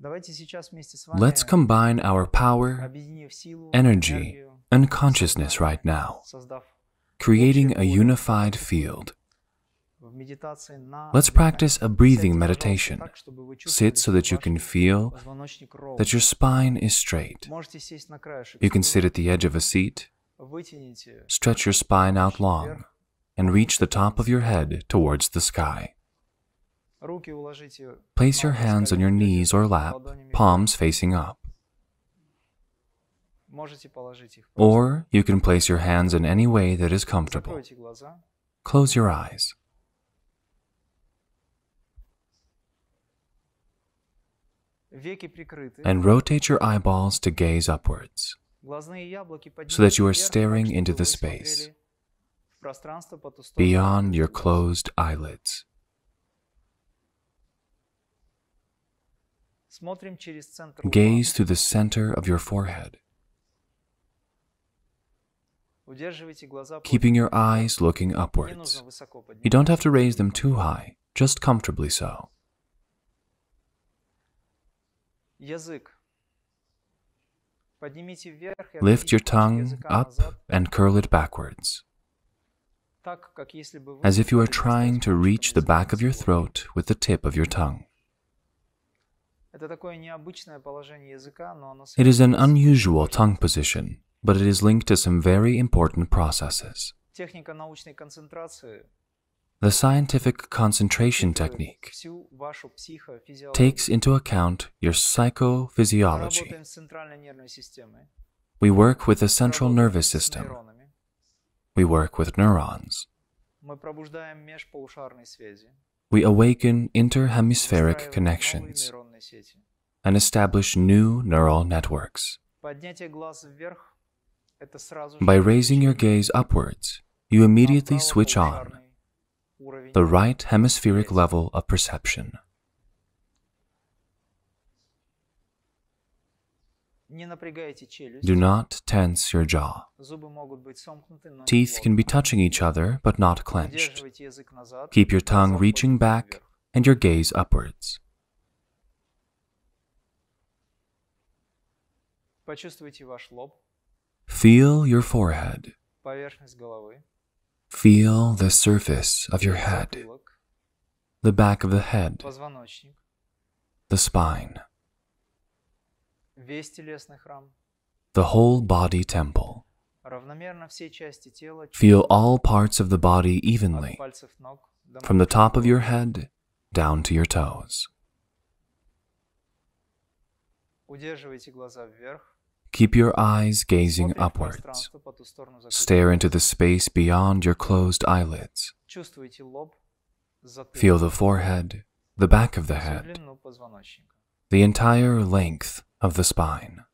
Let's combine our power, energy, and consciousness right now, creating a unified field. Let's practice a breathing meditation. Sit so that you can feel that your spine is straight. You can sit at the edge of a seat, stretch your spine out long, and reach the top of your head towards the sky. Place your hands on your knees or lap, palms facing up. Or you can place your hands in any way that is comfortable. Close your eyes. And rotate your eyeballs to gaze upwards, so that you are staring into the space, beyond your closed eyelids. Gaze through the center of your forehead, keeping your eyes looking upwards. You don't have to raise them too high, just comfortably so. Lift your tongue up and curl it backwards, as if you are trying to reach the back of your throat with the tip of your tongue. It is an unusual tongue position, but it is linked to some very important processes. The scientific concentration technique takes into account your psychophysiology. We work with the central nervous system. We work with neurons. We awaken interhemispheric connections and establish new neural networks. By raising your gaze upwards, you immediately switch on the right hemispheric level of perception. Do not tense your jaw. Teeth can be touching each other, but not clenched. Keep your tongue reaching back and your gaze upwards. Feel your forehead. Feel the surface of your head, the back of the head, the spine, the whole body temple. Feel all parts of the body evenly, from the top of your head down to your toes. Keep your eyes gazing upwards. Stare into the space beyond your closed eyelids. Feel the forehead, the back of the head, the entire length of the spine.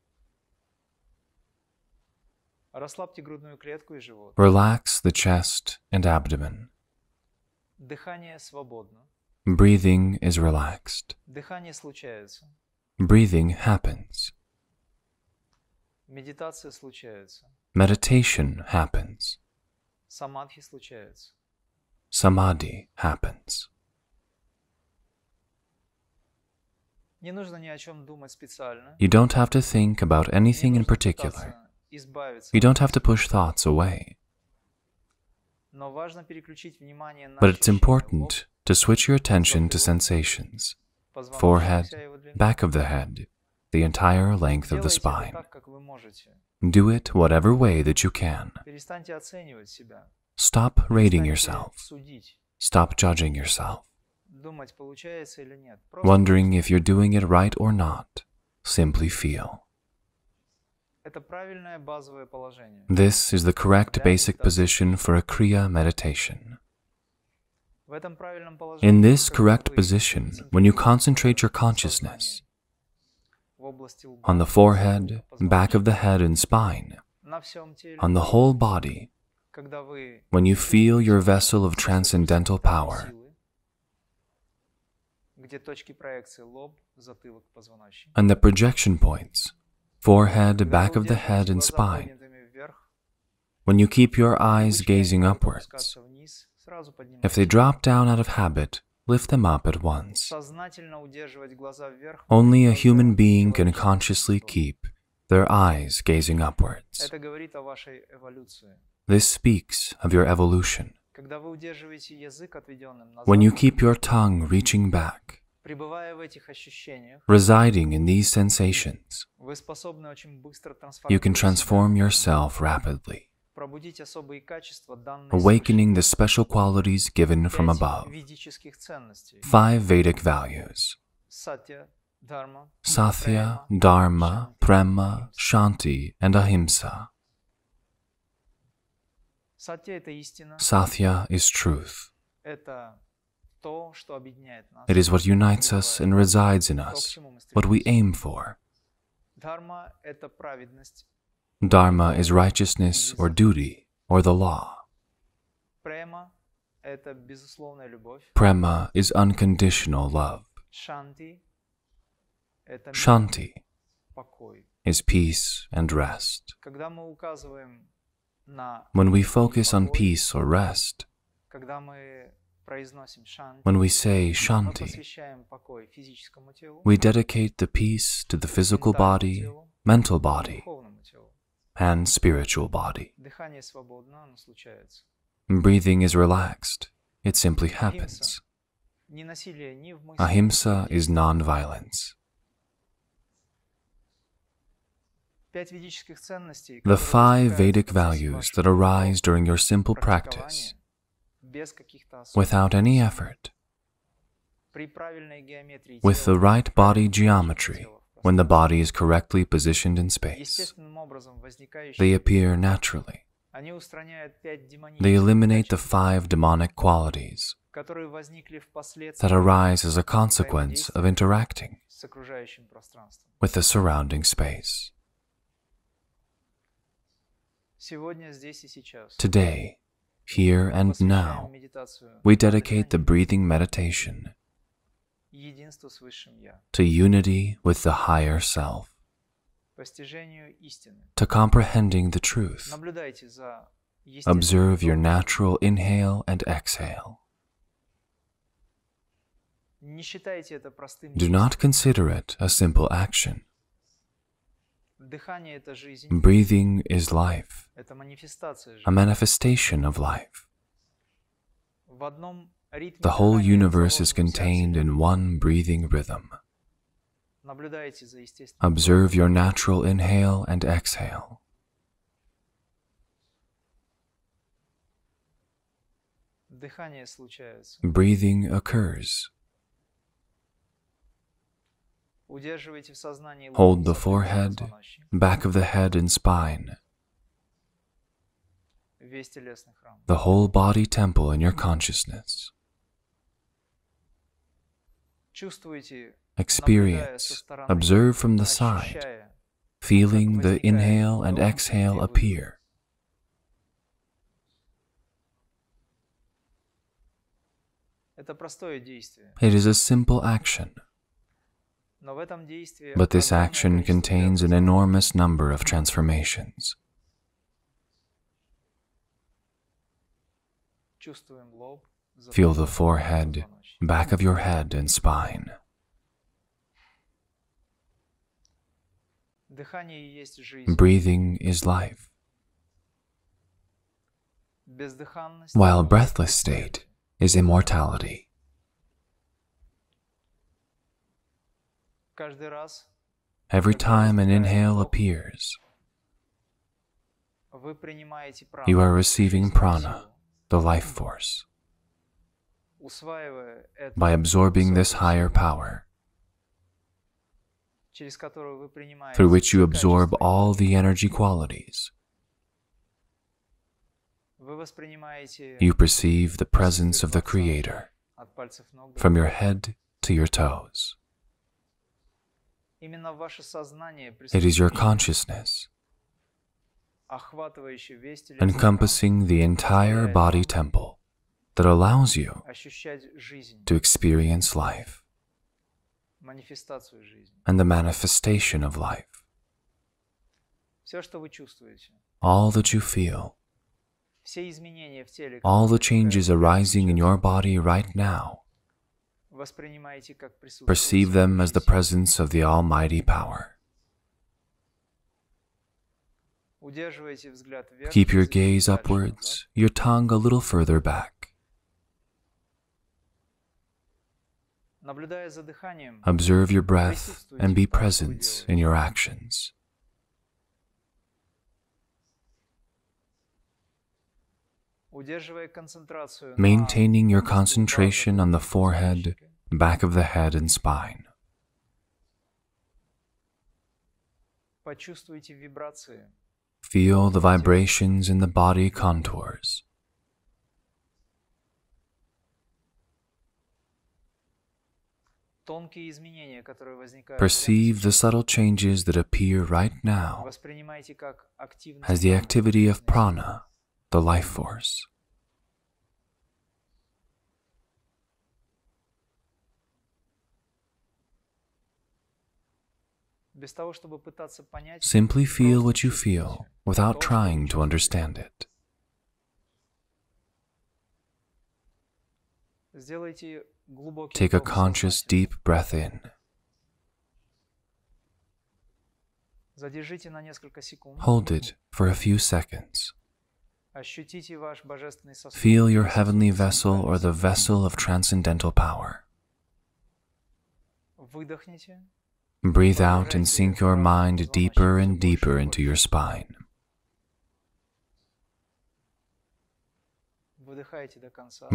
Relax the chest and abdomen. Breathing is relaxed. Breathing happens. Meditation happens. Samadhi happens. You don't have to think about anything in particular. You don't have to push thoughts away. But it's important to switch your attention to sensations. Forehead, back of the head, the entire length of the spine. Do it whatever way that you can. Stop rating yourself. Stop judging yourself. Wondering if you're doing it right or not. Simply feel. This is the correct basic position for a Kriya meditation. In this correct position, when you concentrate your consciousness on the forehead, back of the head and spine, on the whole body, when you feel your vessel of transcendental power, and the projection points, forehead, back of the head and spine, when you keep your eyes gazing upwards, if they drop down out of habit, lift them up at once. Only a human being can consciously keep their eyes gazing upwards. This speaks of your evolution. When you keep your tongue reaching back, residing in these sensations, you can transform yourself rapidly, awakening the special qualities given from above, 5 Vedic values: Satya, Dharma, Prema, Shanti, and Ahimsa. Satya is truth. It is what unites us and resides in us, what we aim for. Dharma is righteousness or duty or the law. Prema is unconditional love. Shanti is peace and rest. When we focus on peace or rest, when we say Shanti, we dedicate the peace to the physical body, mental body, and spiritual body. Breathing is relaxed, it simply happens. Ahimsa is non-violence. The 5 Vedic values that arise during your simple practice, without any effort, with the right body geometry, when the body is correctly positioned in space, they appear naturally. They eliminate the 5 demonic qualities that arise as a consequence of interacting with the surrounding space. Today, here and now, we dedicate the breathing meditation to unity with the higher self, to comprehending the truth. Observe your natural inhale and exhale. Do not consider it a simple action. Breathing is life, a manifestation of life. The whole universe is contained in one breathing rhythm. Observe your natural inhale and exhale. Breathing occurs. Hold the forehead, back of the head and spine, the whole body temple in your consciousness. Experience, observe from the side, feeling the inhale and exhale appear. It is a simple action. But this action contains an enormous number of transformations. Feel the forehead, back of your head and spine. Breathing is life, while breathless state is immortality. Every time an inhale appears, you are receiving prana, the life force. By absorbing this higher power, through which you absorb all the energy qualities, you perceive the presence of the Creator from your head to your toes. It is your consciousness, encompassing the entire body temple, that allows you to experience life and the manifestation of life. All that you feel, all the changes arising in your body right now, Perceive them as the presence of the Almighty Power. Keep your gaze upwards, your tongue a little further back. Observe your breath and be present in your actions. Maintaining your concentration on the forehead, back of the head and spine. Feel the vibrations in the body contours. Perceive the subtle changes that appear right now as the activity of prana, the life force. Simply feel what you feel without trying to understand it. Take a conscious deep breath in. Hold it for a few seconds. Feel your heavenly vessel or the vessel of transcendental power. Breathe out and sink your mind deeper and deeper into your spine.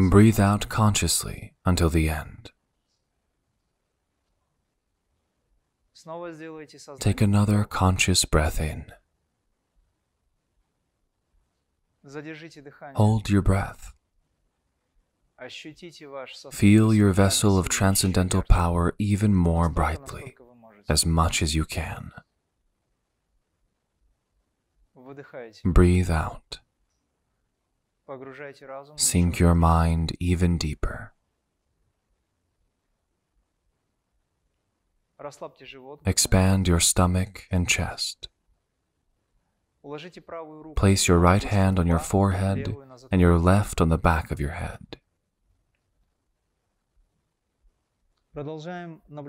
Breathe out consciously until the end. Take another conscious breath in. Hold your breath. Feel your vessel of transcendental power even more brightly, as much as you can. Breathe out. Sink your mind even deeper. Expand your stomach and chest. Place your right hand on your forehead and your left on the back of your head.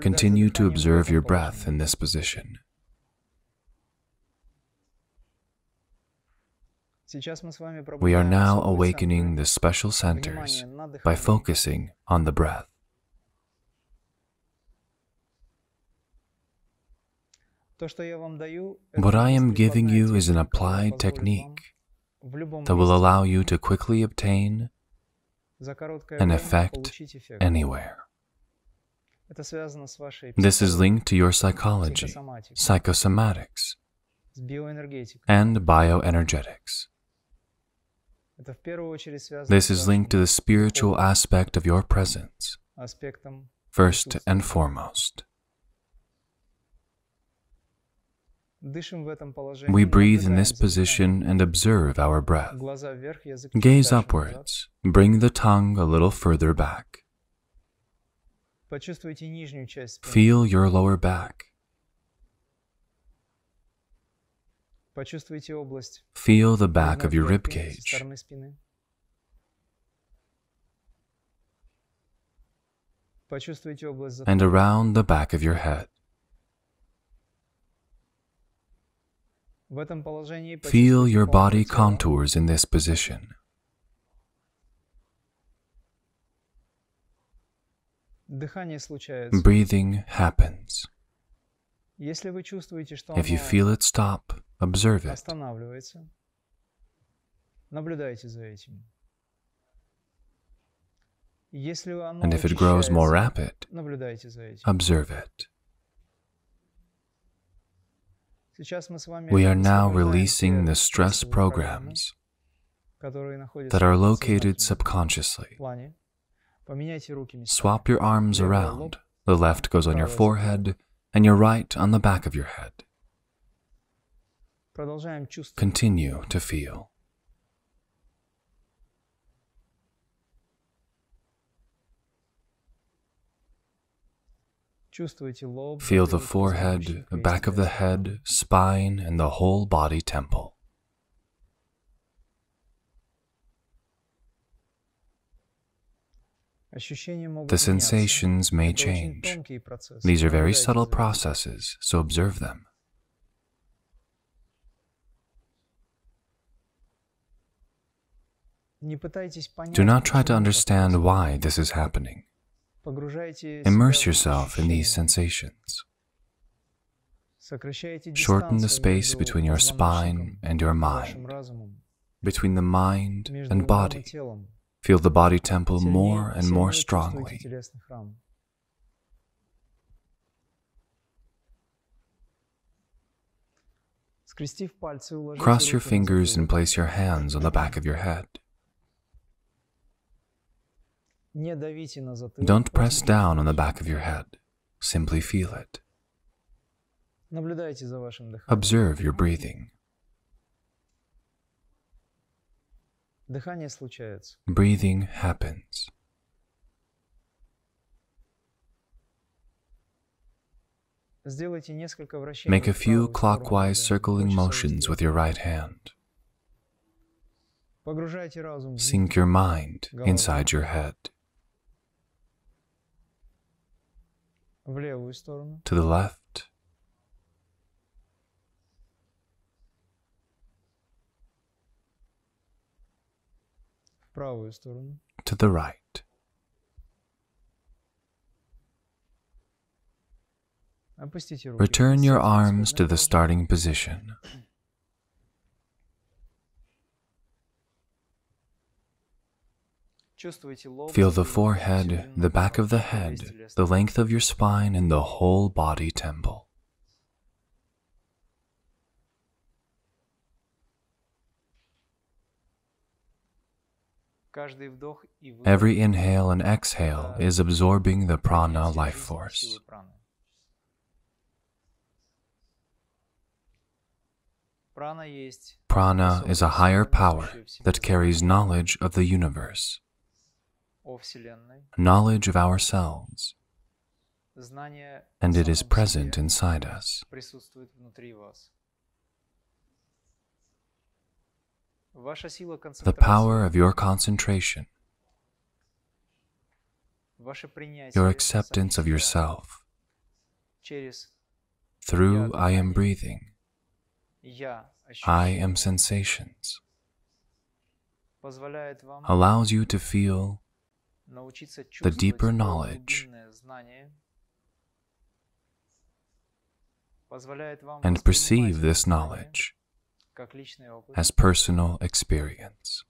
Continue to observe your breath in this position. We are now awakening the special centers by focusing on the breath. What I am giving you is an applied technique that will allow you to quickly obtain an effect anywhere. This is linked to your psychology, psychosomatics, and bioenergetics. This is linked to the spiritual aspect of your presence, first and foremost. We breathe in this position and observe our breath. Gaze upwards, bring the tongue a little further back. Feel your lower back. Feel the back of your ribcage. And around the back of your head. Feel your body contours in this position. Breathing happens. If you feel it stop, observe it. And if it grows more rapid, observe it. We are now releasing the stress programs that are located subconsciously. Swap your arms around. The left goes on your forehead and your right on the back of your head. Continue to feel. Feel the forehead, the back of the head, spine, and the whole body temple. The sensations may change. These are very subtle processes, so observe them. Do not try to understand why this is happening. Immerse yourself in these sensations. Shorten the space between your spine and your mind, between the mind and body. Feel the body temple more and more strongly. Cross your fingers and place your hands on the back of your head. Don't press down on the back of your head. Simply feel it. Observe your breathing. Breathing happens. Make a few clockwise circling motions with your right hand. Sink your mind inside your head. To the left. To the right. Return your arms to the starting position. Feel the forehead, the back of the head, the length of your spine, and the whole body temple. Every inhale and exhale is absorbing the prana life force. Prana is a higher power that carries knowledge of the universe, knowledge of ourselves, and it is present inside us. The power of your concentration, your acceptance of yourself, through I am breathing, I am sensations, allows you to feel the deeper knowledge and perceive this knowledge as personal experience.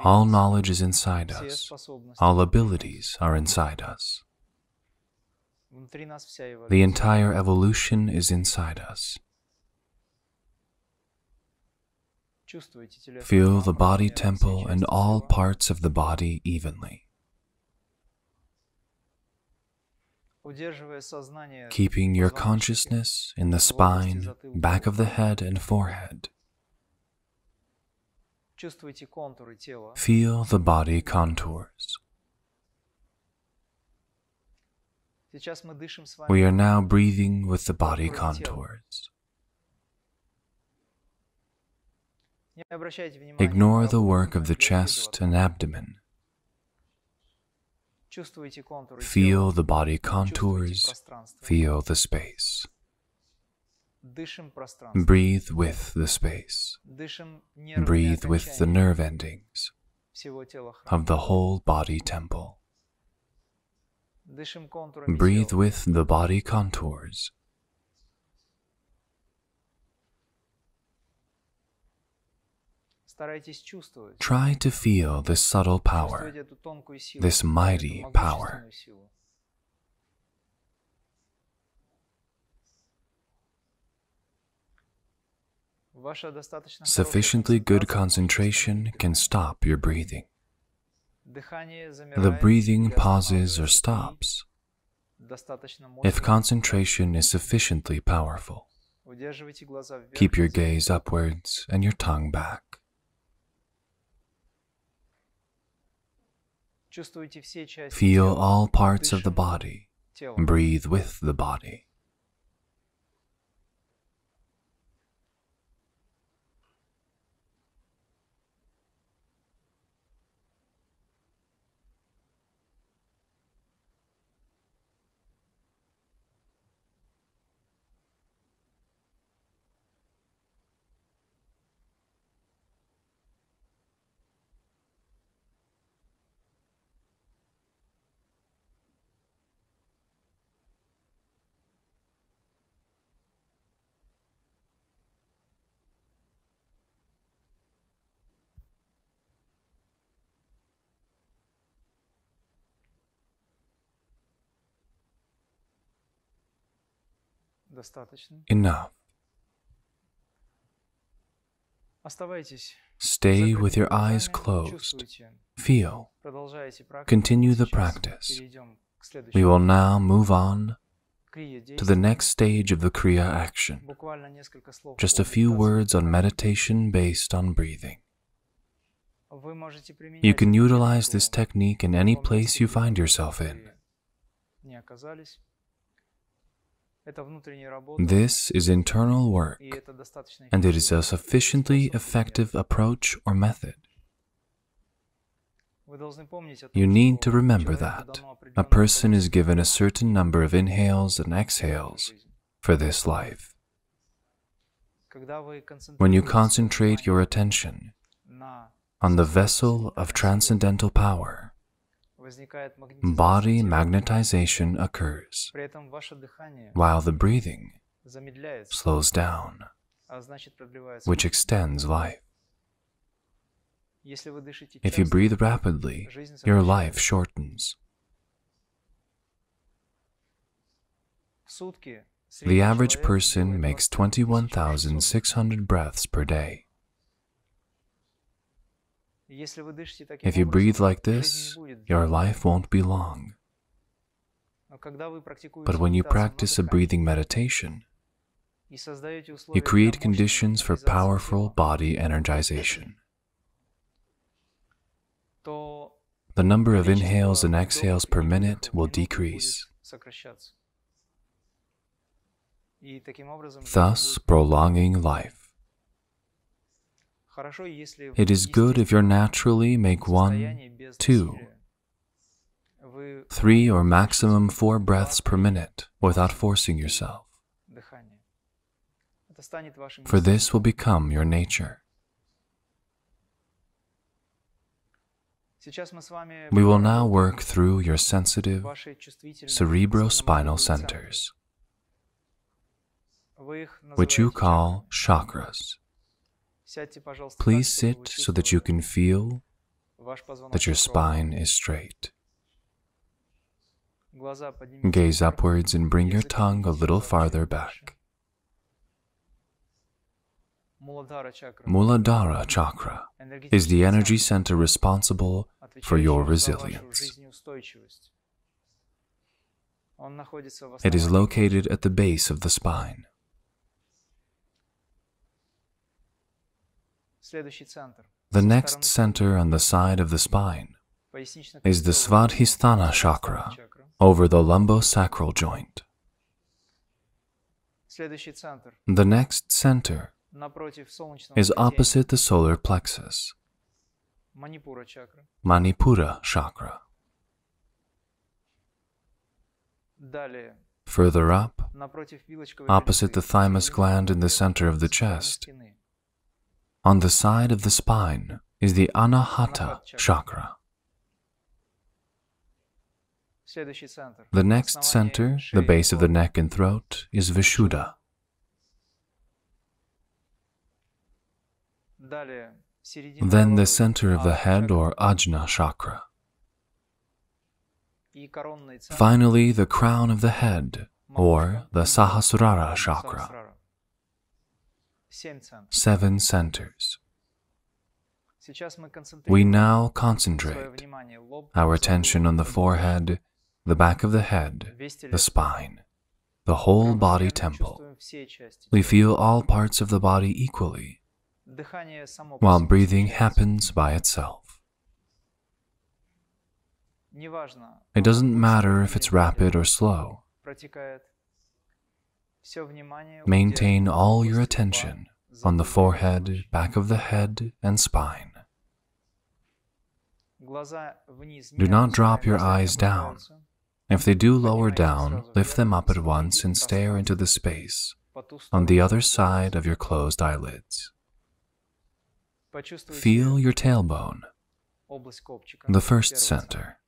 All knowledge is inside us. All abilities are inside us. The entire evolution is inside us. Feel the body temple and all parts of the body evenly. Keeping your consciousness in the spine, back of the head, and forehead. Feel the body contours. We are now breathing with the body contours. Ignore the work of the chest and abdomen. Feel the body contours, feel the space. Breathe with the space. Breathe with the nerve endings of the whole body temple. Breathe with the body contours. Try to feel this subtle power, this mighty power. Sufficiently good concentration can stop your breathing. The breathing pauses or stops if concentration is sufficiently powerful. Keep your gaze upwards and your tongue back. Feel all parts of the body. Breathe with the body. Enough. Stay with your eyes closed. Feel. Continue the practice. We will now move on to the next stage of the Kriya action. Just a few words on meditation based on breathing. You can utilize this technique in any place you find yourself in. This is internal work, and it is a sufficiently effective approach or method. You need to remember that a person is given a certain number of inhales and exhales for this life. When you concentrate your attention on the vessel of transcendental power, body magnetization occurs, while the breathing slows down, which extends life. If you breathe rapidly, your life shortens. The average person makes 21,600 breaths per day. If you breathe like this, your life won't be long. But when you practice a breathing meditation, you create conditions for powerful body energization. The number of inhales and exhales per minute will decrease. Thus, prolonging life. It is good if you naturally make 1, 2, 3 or maximum 4 breaths per minute without forcing yourself. For this will become your nature. We will now work through your sensitive cerebrospinal centers, which you call chakras. Please sit so that you can feel that your spine is straight. Gaze upwards and bring your tongue a little farther back. Muladhara chakra is the energy center responsible for your resilience. It is located at the base of the spine. The next center on the side of the spine is the Svadhisthana chakra, over the lumbosacral joint. The next center is opposite the solar plexus, Manipura chakra. Further up, opposite the thymus gland in the center of the chest, on the side of the spine is the Anahata chakra. The next center, the base of the neck and throat, is Vishuddha. Then the center of the head or Ajna chakra. Finally, the crown of the head or the Sahasrara chakra. 7 centers. We now concentrate our attention on the forehead, the back of the head, the spine, the whole body temple. We feel all parts of the body equally, while breathing happens by itself. It doesn't matter if it's rapid or slow. Maintain all your attention on the forehead, back of the head, and spine. Do not drop your eyes down. If they do lower down, lift them up at once and stare into the space on the other side of your closed eyelids. Feel your tailbone, the first center.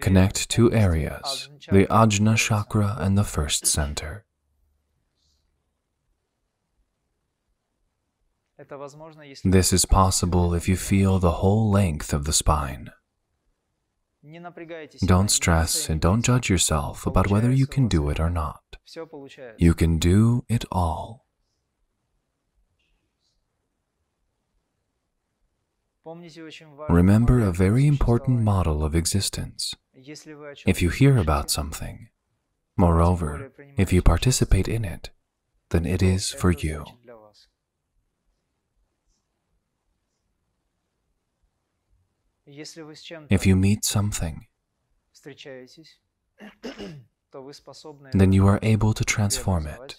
Connect 2 areas, the Ajna chakra and the first center. This is possible if you feel the whole length of the spine. Don't stress and don't judge yourself about whether you can do it or not. You can do it all. Remember a very important model of existence. If you hear about something, moreover, if you participate in it, then it is for you. If you meet something, then you are able to transform it,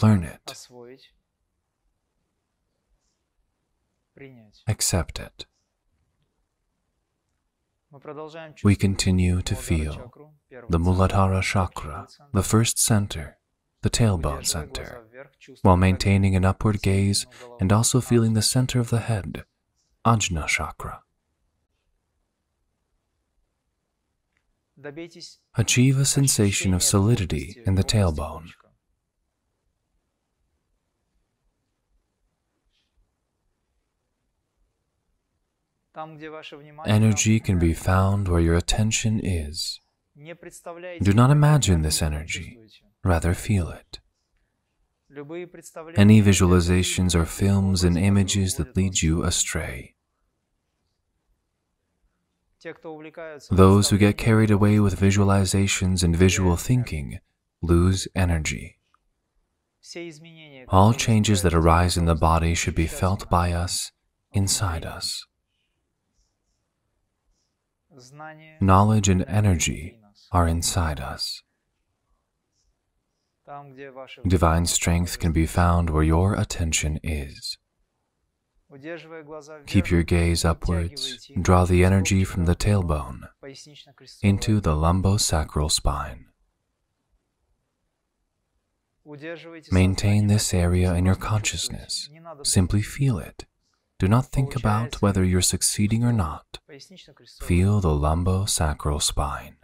learn it, accept it. We continue to feel the Muladhara chakra, the first center, the tailbone center, while maintaining an upward gaze and also feeling the center of the head, Ajna chakra. Achieve a sensation of solidity in the tailbone. Energy can be found where your attention is. Do not imagine this energy, rather feel it. Any visualizations or films and images that lead you astray. Those who get carried away with visualizations and visual thinking lose energy. All changes that arise in the body should be felt by us, inside us. Knowledge and energy are inside us. Divine strength can be found where your attention is. Keep your gaze upwards, draw the energy from the tailbone into the lumbosacral spine. Maintain this area in your consciousness, simply feel it. Do not think about whether you're succeeding or not, feel the lumbosacral spine.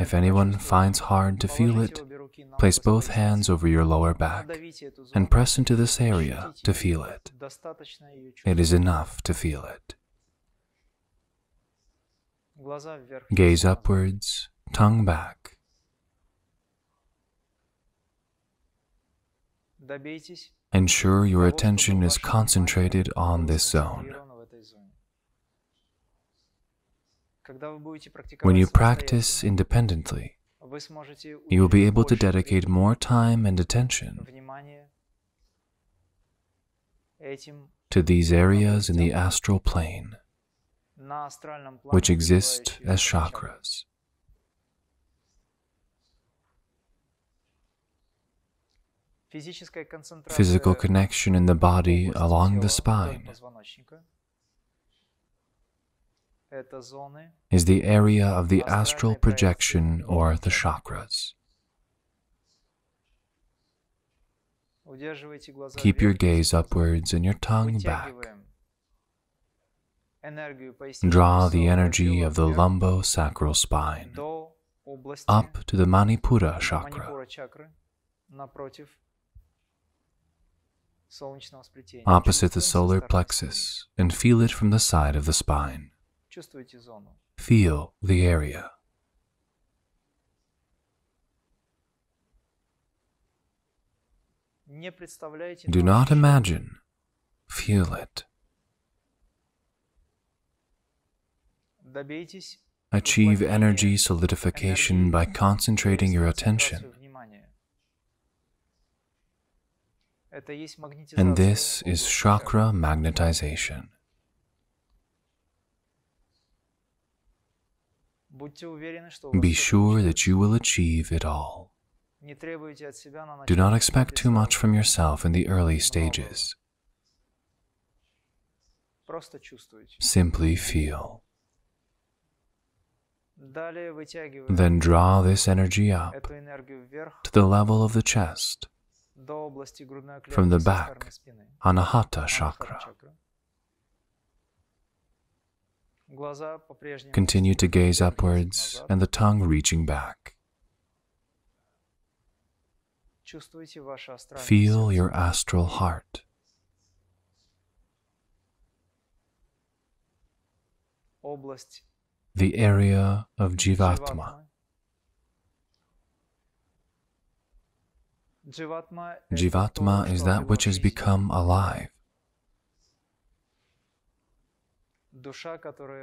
If anyone finds hard to feel it, place both hands over your lower back and press into this area to feel it. It is enough to feel it. Gaze upwards, tongue back. Ensure your attention is concentrated on this zone. When you practice independently, you will be able to dedicate more time and attention to these areas in the astral plane, which exist as chakras. Physical connection in the body along the spine is the area of the astral projection or the chakras. Keep your gaze upwards and your tongue back. Draw the energy of the lumbosacral spine up to the Manipura chakra, opposite the solar plexus, and feel it from the side of the spine. Feel the area. Do not imagine, feel it. Achieve energy solidification by concentrating your attention. And this is chakra magnetization. Be sure that you will achieve it all. Do not expect too much from yourself in the early stages. Simply feel. Then draw this energy up to the level of the chest, from the back, Anahata chakra. Continue to gaze upwards and the tongue reaching back. Feel your astral heart. the area of Jivatma. Jivatma is that which has become alive,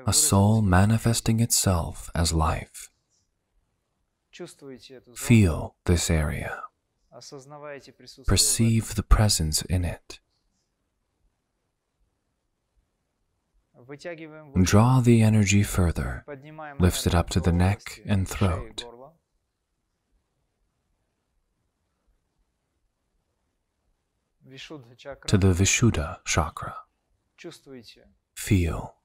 a soul manifesting itself as life. Feel this area. Perceive the presence in it. Draw the energy further, lift it up to the neck and throat. To the Vishuddha chakra. Feel.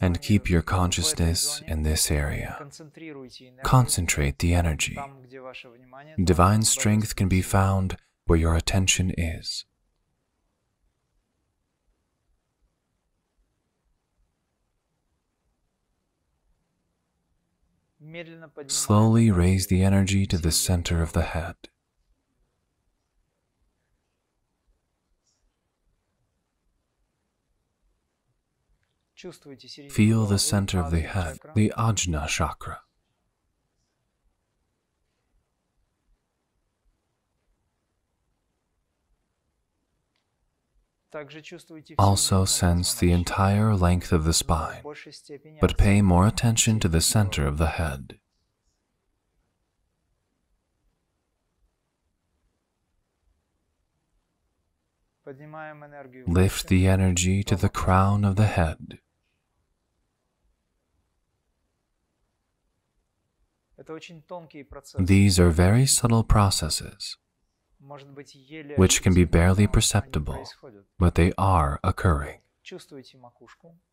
And keep your consciousness in this area. Concentrate the energy. Divine strength can be found where your attention is. Slowly raise the energy to the center of the head. Feel the center of the head, the Ajna chakra. Also sense the entire length of the spine, but pay more attention to the center of the head. Lift the energy to the crown of the head. These are very subtle processes, which can be barely perceptible, but they are occurring.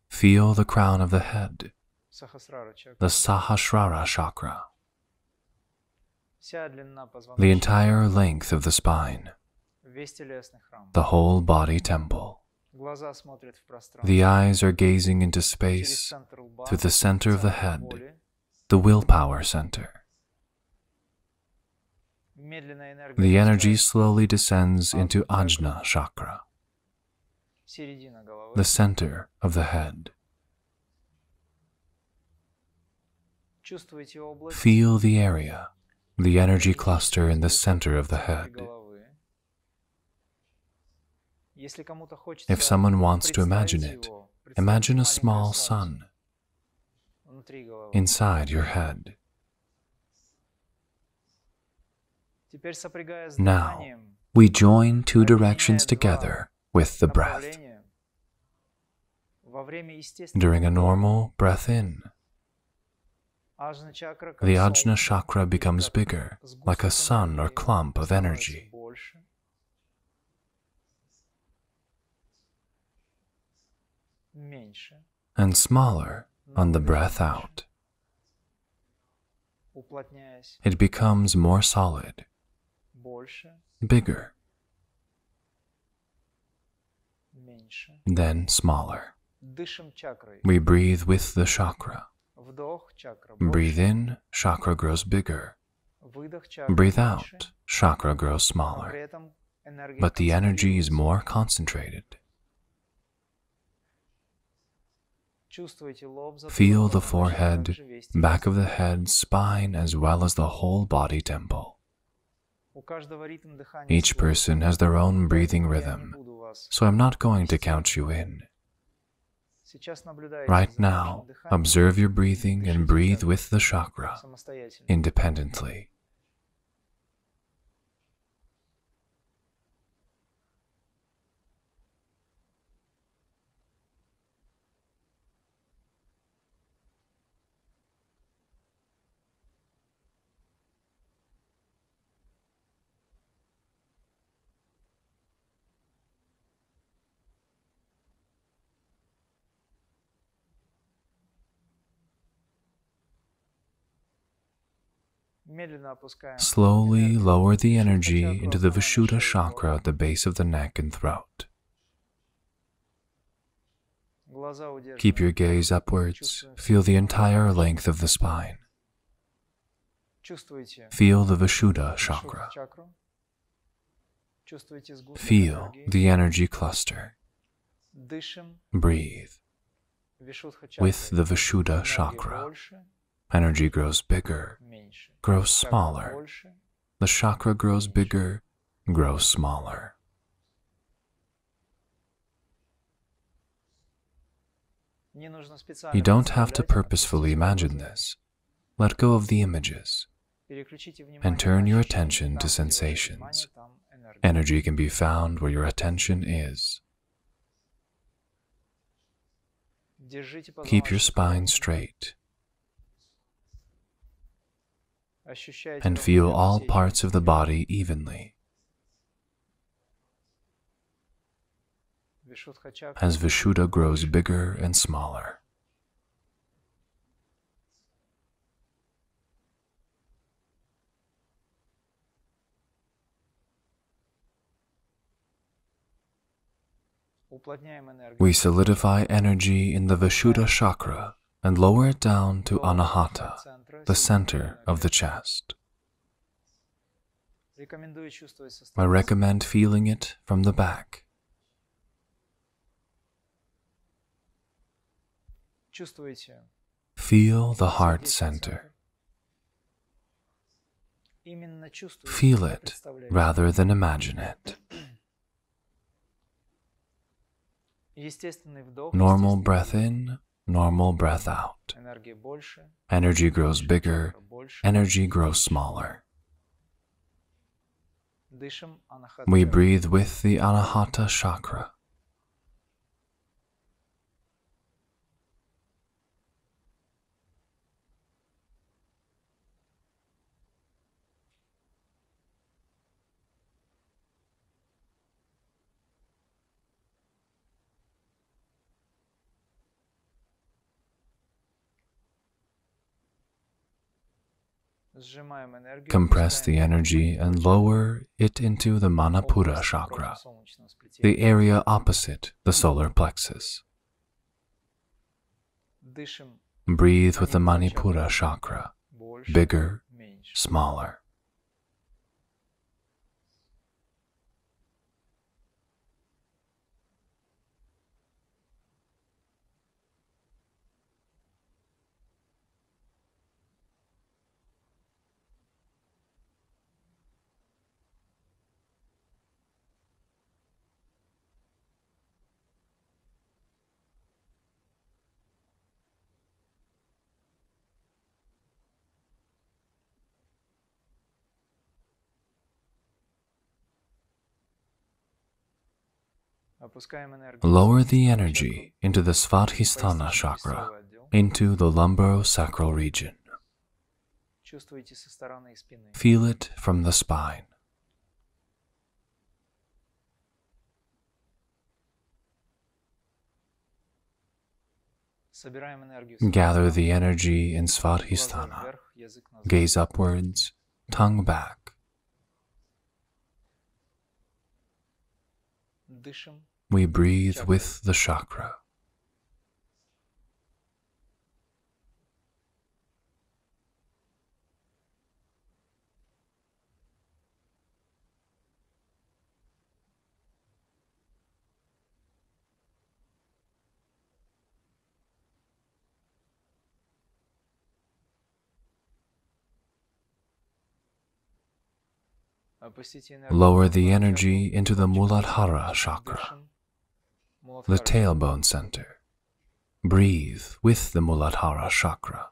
Feel the crown of the head, the Sahasrara chakra, the entire length of the spine, the whole body temple. The eyes are gazing into space through the center of the head, the willpower center. The energy slowly descends into Ajna chakra, the center of the head. Feel the area, the energy cluster in the center of the head. If someone wants to imagine it, imagine a small sun inside your head. Now, we join two directions together with the breath. During a normal breath in, the Ajna chakra becomes bigger, like a sun or clump of energy. And smaller on the breath out. It becomes more solid, bigger, then smaller. We breathe with the chakra. Breathe in, chakra grows bigger. Breathe out, chakra grows smaller. But the energy is more concentrated. Feel the forehead, back of the head, spine, as well as the whole body temple. Each person has their own breathing rhythm, so I'm not going to count you in. Right now, observe your breathing and breathe with the chakra, independently. Slowly lower the energy into the Vishuddha chakra at the base of the neck and throat. Keep your gaze upwards, feel the entire length of the spine. Feel the Vishuddha chakra. Feel the energy cluster. Breathe. With the Vishuddha chakra, energy grows bigger, grows smaller. The chakra grows bigger, grows smaller. You don't have to purposefully imagine this. Let go of the images and turn your attention to sensations. Energy can be found where your attention is. Keep your spine straight and feel all parts of the body evenly. As Vishuddha grows bigger and smaller, we solidify energy in the Vishuddha chakra and lower it down to Anahata, the center of the chest. I recommend feeling it from the back. Feel the heart center. Feel it rather than imagine it. Normal breath in, normal breath out. Energy grows bigger, energy grows smaller. We breathe with the Anahata chakra. Compress the energy and lower it into the Manipura chakra, the area opposite the solar plexus. Breathe with the Manipura chakra, bigger, smaller. Lower the energy into the Svadhisthana chakra, into the lumbosacral region. Feel it from the spine. Gather the energy in Svadhisthana. Gaze upwards, tongue back. We breathe with the chakra. Lower the energy into the Muladhara chakra, the tailbone center. Breathe with the Muladhara chakra.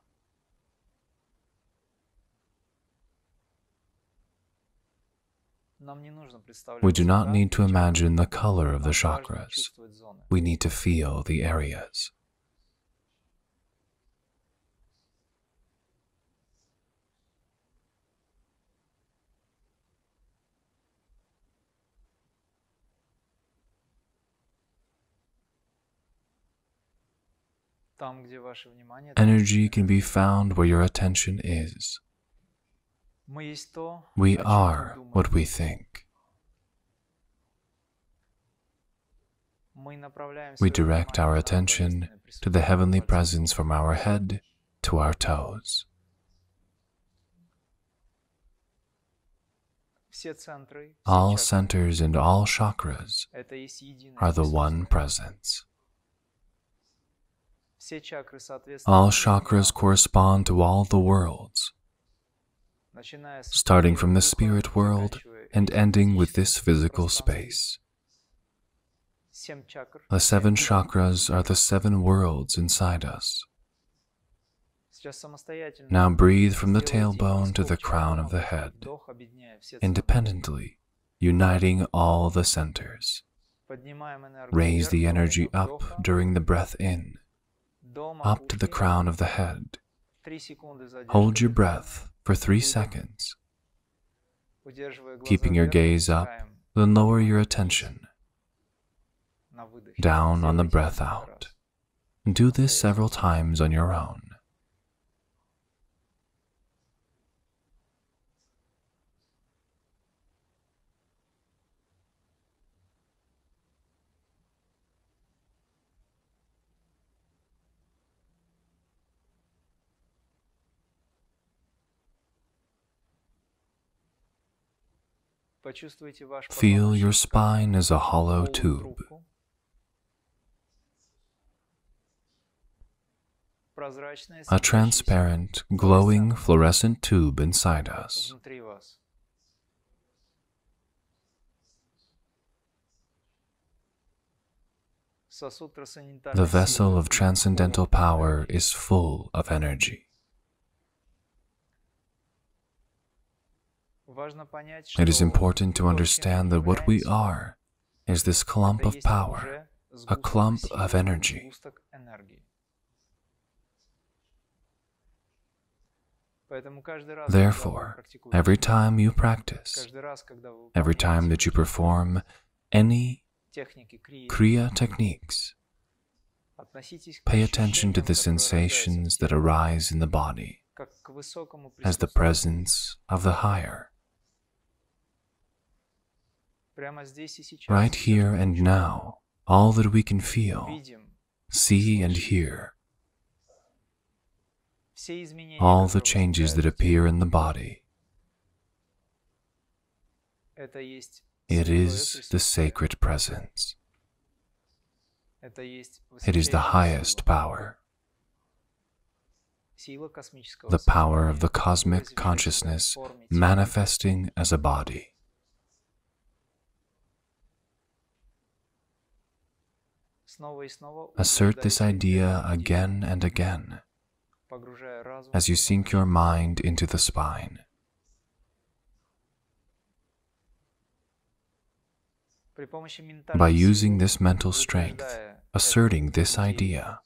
We do not need to imagine the color of the chakras. We need to feel the areas. Energy can be found where your attention is. We are what we think. We direct our attention to the heavenly presence from our head to our toes. All centers and all chakras are the one presence. All chakras correspond to all the worlds, starting from the spirit world and ending with this physical space. The seven chakras are the seven worlds inside us. Now breathe from the tailbone to the crown of the head, independently, uniting all the centers. Raise the energy up during the breath in, up to the crown of the head. Hold your breath for 3 seconds, keeping your gaze up, then lower your attention down on the breath out. Do this several times on your own. Feel your spine as a hollow tube. A transparent, glowing, fluorescent tube inside us. The vessel of transcendental power is full of energy. It is important to understand that what we are is this clump of power, a clump of energy. Therefore, every time you practice, every time that you perform any Kriya techniques, pay attention to the sensations that arise in the body as the presence of the higher. Right here and now, all that we can feel, see and hear, all the changes that appear in the body, it is the sacred presence. It is the highest power, the power of the cosmic consciousness manifesting as a body. Assert this idea again and again, as you sink your mind into the spine. By using this mental strength, asserting this idea,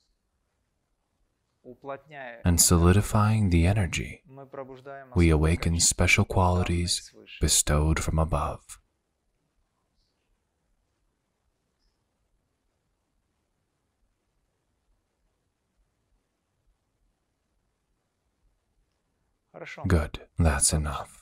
and solidifying the energy, we awaken special qualities bestowed from above. Good, that's enough.